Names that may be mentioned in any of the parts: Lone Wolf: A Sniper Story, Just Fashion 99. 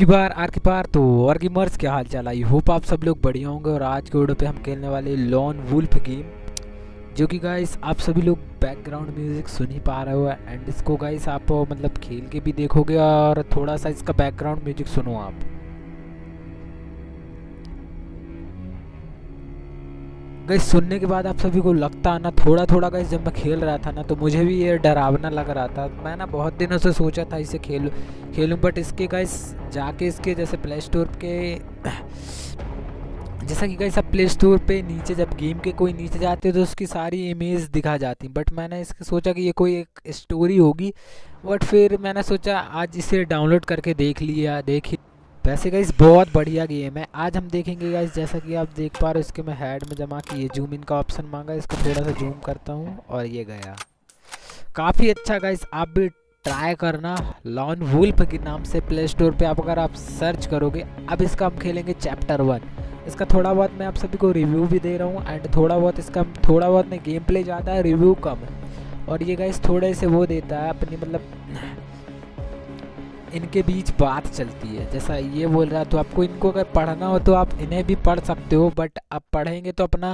Are की बार तो और गेमर्स क्या हाल चाल, आई होप आप सब लोग बढ़िया होंगे। और आज के वीडियो पे हम खेलने वाले लॉन वुल्फ गेम, जो कि गाइस आप सभी लोग बैकग्राउंड म्यूज़िक सुन ही पा रहे हो। एंड इसको गाइस आप मतलब खेल के भी देखोगे और थोड़ा सा इसका बैकग्राउंड म्यूजिक सुनो आप। गाइस सुनने के बाद आप सभी को लगता ना थोड़ा थोड़ा गाइस, जब मैं खेल रहा था ना तो मुझे भी ये डरावना लग रहा था। मैं ना बहुत दिनों से सोचा था इसे खेलूँ, बट इसके गाइस जाके इसके जैसे प्ले स्टोर के, जैसा कि गाइस आप प्ले स्टोर पे नीचे जब गेम के कोई नीचे जाते हो तो उसकी सारी इमेज दिखा जाती। बट मैंने इसके सोचा कि ये कोई एक स्टोरी होगी, बट फिर मैंने सोचा आज इसे डाउनलोड करके देख लिया। वैसे गाइस बहुत बढ़िया गेम है। आज हम देखेंगे गाइस, जैसा कि आप देख पा रहे हो इसके मैं हेड में जमा किए जूम इन का ऑप्शन मांगा, इसको थोड़ा सा जूम करता हूं और ये गया। काफ़ी अच्छा गाइस, आप भी ट्राई करना लॉन वुल्फ के नाम से प्ले स्टोर पे आप अगर आप सर्च करोगे। अब इसका हम खेलेंगे चैप्टर 1। इसका थोड़ा बहुत मैं आप सभी को रिव्यू भी दे रहा हूँ एंड थोड़ा बहुत में गेम प्ले ज़्यादा है, रिव्यू कम है। और ये गाइस थोड़े से वो देता है अपनी, मतलब इनके बीच बात चलती है। जैसा ये बोल रहा तो आपको इनको अगर पढ़ना हो तो आप इन्हें भी पढ़ सकते हो, बट आप पढ़ेंगे तो अपना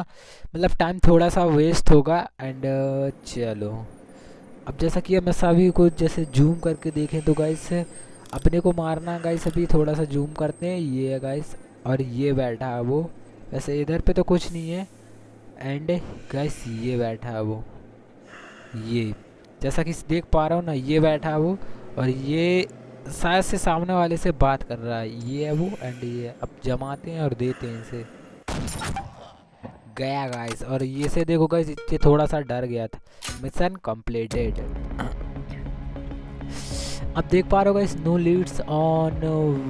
मतलब टाइम थोड़ा सा वेस्ट होगा। एंड चलो अब जैसा कि मैं सभी को जैसे जूम करके देखें तो गाइस अपने को मारना गाइस। अभी थोड़ा सा जूम करते हैं, ये गाइस और ये बैठा है वो। वैसे इधर पे तो कुछ नहीं है। एंड गाइस ये बैठा है वो, ये जैसा कि देख पा रहा हूँ ना, ये बैठा है वो और ये शायद से सामने वाले से बात कर रहा है। ये है वो एंड ये अब जमाते हैं और देते हैं इनसे, गया गाइस। और ये से देखो गाइस, इससे थोड़ा सा डर गया था। Mission completed. अब देख पा रहे हो guys, no leads on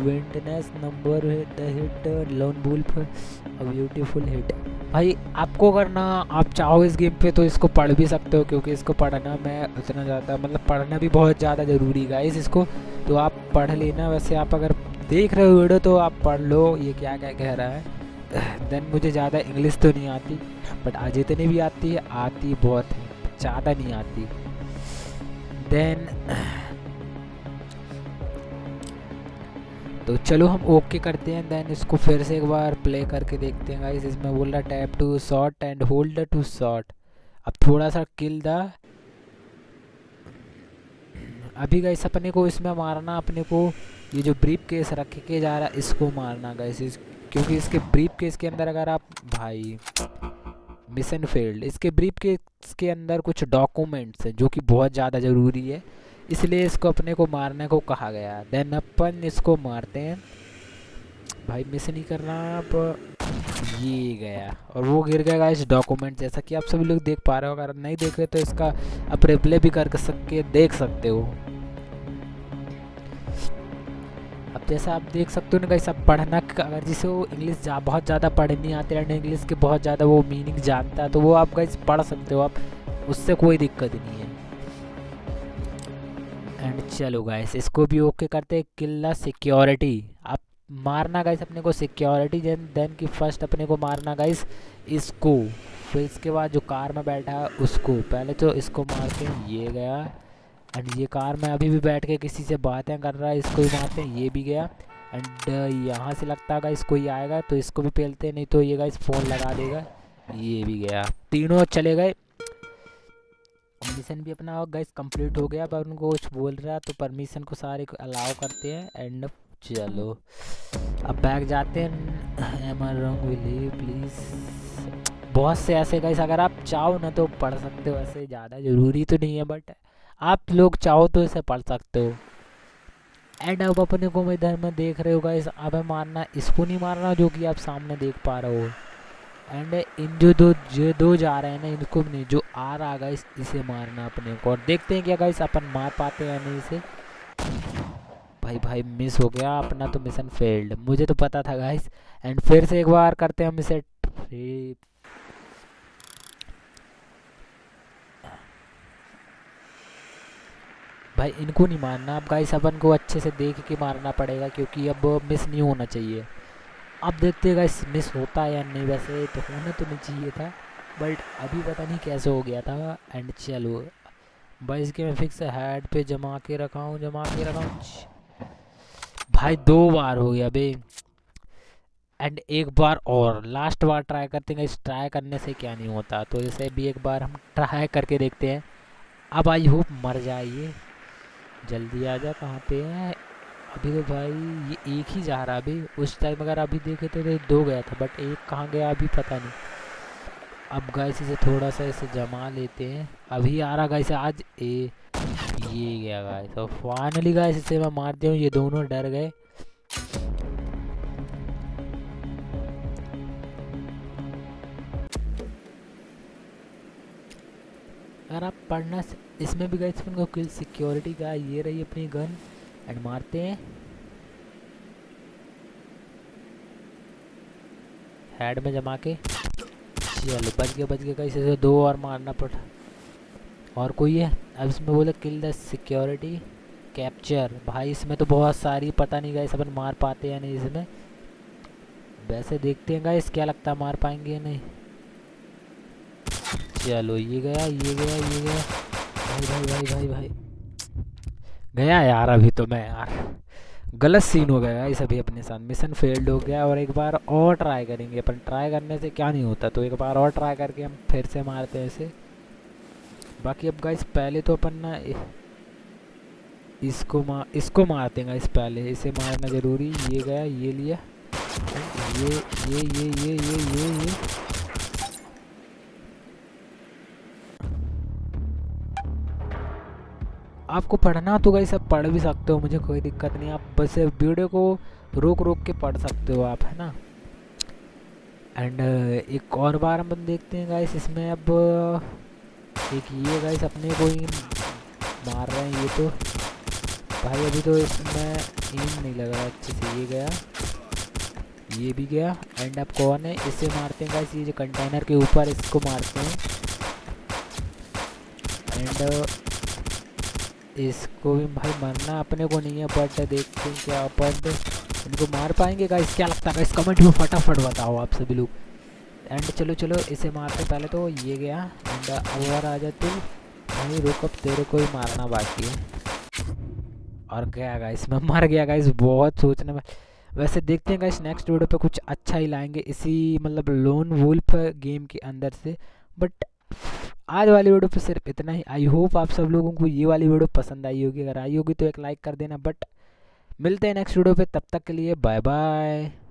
विंडनेस number the hit lawn wolf a beautiful hit. भाई आपको करना आप चाहो इस गेम पे तो इसको पढ़ भी सकते हो, क्योंकि इसको पढ़ना मैं उतना ज़्यादा मतलब पढ़ना भी बहुत ज़्यादा ज़रूरी गाइस। इसको तो आप पढ़ लेना। वैसे आप अगर देख रहे हो वीडियो तो आप पढ़ लो ये क्या क्या कह रहा है। देन मुझे ज़्यादा इंग्लिश तो नहीं आती, बट आज इतनी भी आती है, आती बहुत है, ज़्यादा नहीं आती। देन तो चलो हम ओके करते हैं। देन इसको फिर से एक बार प्ले करके देखते हैं गाइस। इसमें बोल रहा tap to shot and hold to shot. अब थोड़ा सा किल दा। अभी गाइस अपने को इसमें मारना, अपने को ये जो ब्रीफ केस रखे के जा रहा है इसको मारना गाइस। क्योंकि इसके ब्रीफ केस के अंदर अगर आप भाई मिशन फेल्ड, इसके ब्रीफ केस के अंदर कुछ डॉक्यूमेंट्स हैं जो कि बहुत ज़्यादा ज़रूरी है, इसलिए इसको अपने को मारने को कहा गया। देन अपन इसको मारते हैं। भाई मिस नहीं करना आप। ये गया और वो गिर गया गाइस डॉक्यूमेंट, जैसा कि आप सभी लोग देख पा रहे हो। अगर नहीं देख रहे तो इसका आप रिप्ले भी कर सकते, देख सकते हो। अब जैसा आप देख सकते हो ना गाइस, आप पढ़ना अगर जिसे वो इंग्लिश बहुत ज़्यादा पढ़नी आती है, इंग्लिश के बहुत ज़्यादा वो मीनिंग जानता है, तो वो आप गाइस पढ़ सकते हो, आप उससे कोई दिक्कत नहीं है। एंड चलो गाइस इसको भी ओके करते हैं। किल्ला सिक्योरिटी, आप मारना गाइस अपने को सिक्योरिटी। देन की फर्स्ट अपने को मारना गाइस इसको, फिर इसके बाद जो कार में बैठा है उसको। पहले तो इसको मारते हैं, ये गया। एंड ये कार में अभी भी बैठ के किसी से बातें कर रहा है, इसको भी मारते हैं, ये भी गया। एंड यहाँ से लगता है गाइस कोई आएगा तो इसको भी पेलते, नहीं तो ये गाइस फ़ोन लगा देगा, ये भी गया। तीनों चले गए। परमिशन भी अपना गाइस कंप्लीट हो गया, पर उनको कुछ बोल रहा है तो परमिशन को सारे को अलाउ करते हैं। एंड चलो अब बैग जाते हैं। Am I wrong Willy please. बहुत से ऐसे गाइस अगर आप चाहो ना तो पढ़ सकते हो, ऐसे ज़्यादा ज़रूरी तो नहीं है, बट आप लोग चाहो तो इसे पढ़ सकते हो। एंड अब अपने को मैं इधर में देख रहे हो गाइस, अब है मारना इसको, नहीं मारना जो कि आप सामने देख पा रहे हो। एंड इन जो दो जा रहे हैं ना इनको नहीं, जो आ रहा गाइस इसे मारना अपने को। और देखते हैं क्या गाइस अपन मार पाते हैं या नहीं इसे। भाई मिस हो गया अपना तो मिशन फेल्ड, मुझे तो पता था गाइस। एंड फिर से एक बार करते हैं हम इसे। भाई इनको नहीं मारना अब गाइस, अपन को अच्छे से देख के मारना पड़ेगा, क्योंकि अब मिस नहीं होना चाहिए। अब देखते हैं गाइस मिस होता है या नहीं। वैसे तो होना तो नहीं चाहिए था, बट अभी पता नहीं कैसे हो गया था। एंड चलो भाई इसके मैं फिक्स हेड पे जमा के रखा हूँ भाई 2 बार हो गया बे, एंड 1 बार और लास्ट बार ट्राई करते हैं। इस ट्राई करने से क्या नहीं होता, तो जैसे भी 1 बार हम ट्राई करके देखते हैं। अब आई होप मर जाइए, जल्दी आ जा, कहाँ पे है अभी? तो भाई ये 1 ही जा रहा अभी, उस टाइम अगर अभी देखे तो 2 गया था, बट 1 कहाँ गया अभी पता नहीं। अब गाइस इसे थोड़ा सा इसे जमा लेते हैं, अभी आ रहा गाइस आज ये गया गाइस। और फाइनली गाइस इसे मैं मार दिया हूँ, ये दोनों डर गए। अगर आप पढ़ना इसमें भी गाइस अपन को किल सिक्योरिटी का ये रही अपनी गन, एंड मारते हैं। हेड में जमा के, चलो बच गया गाइस। इसे 2 और मारना पड़ा, और कोई है। अब इसमें बोले किल द सिक्योरिटी कैप्चर। भाई इसमें तो बहुत सारी, पता नहीं गाइस अपन मार पाते हैं या नहीं इसमें। वैसे देखते हैं गाइस, क्या लगता है मार पाएंगे या नहीं। चलो ये गया। भाई गया यार। अभी तो मैं यार गलत सीन हो गया इस, अभी अपने साथ मिशन फेल्ड हो गया। और 1 बार और ट्राई करेंगे अपन, ट्राई करने से क्या नहीं होता। तो 1 बार और ट्राई करके हम फिर से मारते हैं इसे। बाकी अब गाइस पहले तो अपन ना इसको मारते हैं गाइस, पहले इसे मारना ज़रूरी। ये गया, ये लिया, ये आपको पढ़ना तो गाइस आप पढ़ भी सकते हो, मुझे कोई दिक्कत नहीं। आप बस वीडियो को रोक के पढ़ सकते हो आप, है ना। एंड 1 और बार हम देखते हैं गाइस इसमें। अब एक ये गाइस अपने को ही मार रहे हैं ये तो। भाई अभी तो इसमें एम नहीं लग रहा अच्छे से। ये गया, ये भी गया। एंड अब कौन है, इसे मारते हैं गाइस, ये जो कंटेनर के ऊपर, इसको मारते हैं। एंड इसको भी भाई मरना अपने को नहीं है, बट देखते हैं क्या अपन इनको मार पाएंगे गाइस। क्या लगता है गाइस, कमेंट में फटाफट बताओ आप सभी लोग। एंड चलो इसे मारते पहले तो। ये गया, एंड ओवर आ जाते। भाई रुक, अब तेरे को ही मारना बाकी है। और गया गाइस, मैं मर गया गाइस, बहुत सोचने में। वैसे देखते हैं गाइस नेक्स्ट वीडियो पे कुछ अच्छा ही लाएंगे इसी मतलब लोन वुल्फ गेम के अंदर से। बट आज वाली वीडियो पे सिर्फ इतना ही। आई होप आप सब लोगों को ये वाली वीडियो पसंद आई होगी। अगर आई होगी तो 1 लाइक कर देना। बट मिलते हैं नेक्स्ट वीडियो पर, तब तक के लिए बाय बाय।